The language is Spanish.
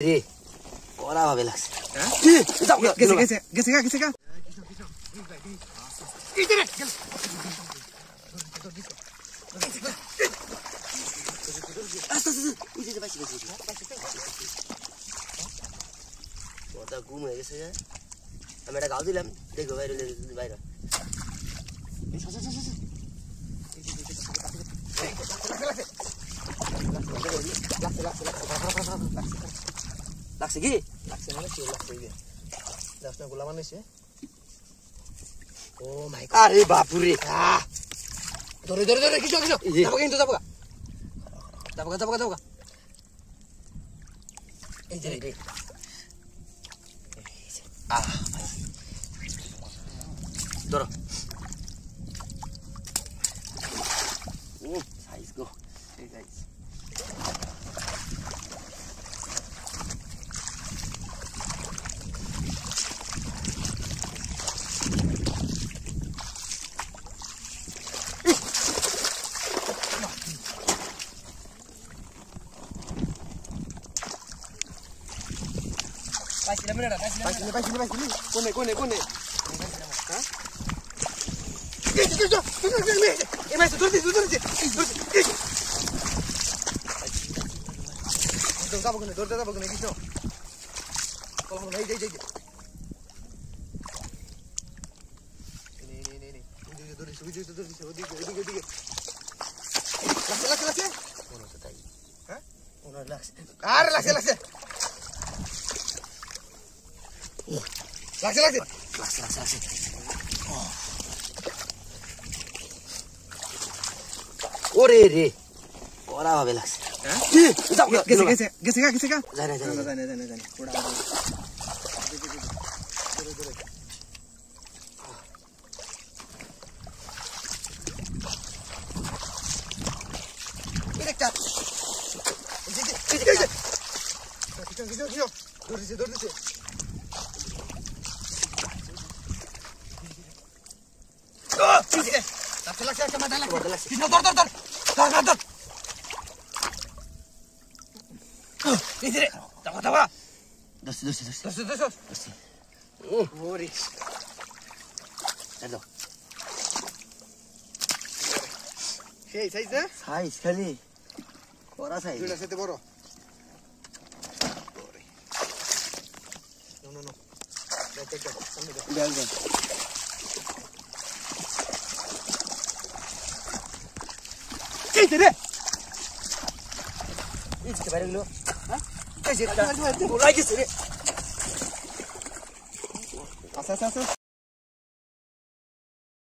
Eh, ahora va a velas. ¿Eh? ¿Qué se cae? Laksa ki? Laksa mana sih? Laksa ini. Laksa gula mana sih? Oh my god. Arey bapuri. Ah. Dore. Kisah. Tapakah. Ini jadi. Ah. Doro. Oh, size go. Hey guys. Pasile. Cone. ¿Ah? ¿Qué? Laksa. Orere. Ahora va a ver laksa. ¿Eh? ¿Qué se cae? Dale. Mira, No. ¿Qué es eso?